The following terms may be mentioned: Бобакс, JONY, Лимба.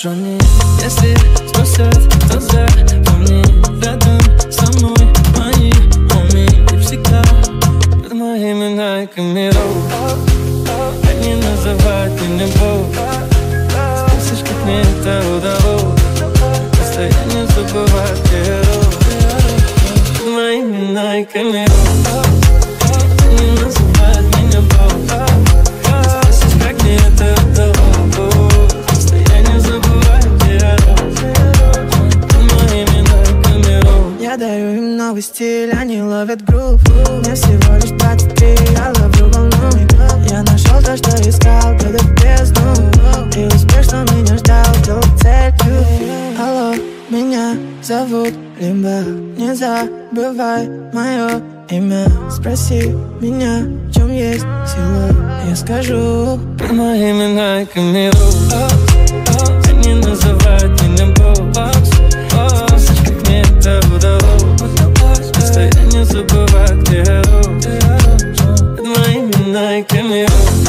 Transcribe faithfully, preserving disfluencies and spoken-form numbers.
Джонни, если спросят, то запомни, рядом со мной мои хоми, ты всегда под моими найками роу. Они называют меня Бог, спросишь, как мне это удалось, постоянно забывать героев. Под моими найками роу. Они называют меня Бог, спросишь, как мне это удалось. Я даю им новый стиль, они ловят группу. Мне всего лишь двадцать три, я ловлю волну. Я нашел то, что искал, где-то в бездну. И успех, что меня ждал, делал целью. Алло, меня зовут Лимба, не забывай мое имя. Спроси меня, в чем есть сила, я скажу. Под моими найками роу, они называют меня Бобакс. Это удалось, постоянно забывать, где я рос. Под моими найками